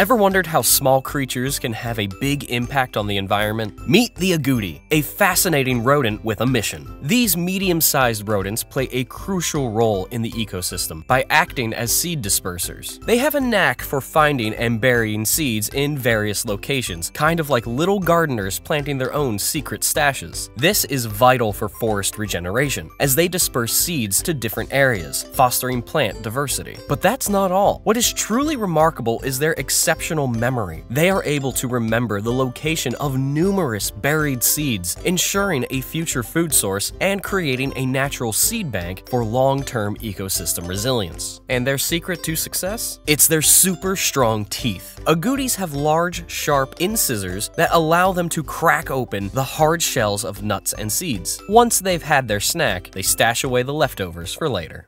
Ever wondered how small creatures can have a big impact on the environment? Meet the agouti, a fascinating rodent with a mission. These medium-sized rodents play a crucial role in the ecosystem by acting as seed dispersers. They have a knack for finding and burying seeds in various locations, kind of like little gardeners planting their own secret stashes. This is vital for forest regeneration, as they disperse seeds to different areas, fostering plant diversity. But that's not all. What is truly remarkable is their exceptional memory. They are able to remember the location of numerous buried seeds, ensuring a future food source and creating a natural seed bank for long-term ecosystem resilience. And their secret to success? It's their super strong teeth. Agoutis have large, sharp incisors that allow them to crack open the hard shells of nuts and seeds. Once they've had their snack, they stash away the leftovers for later.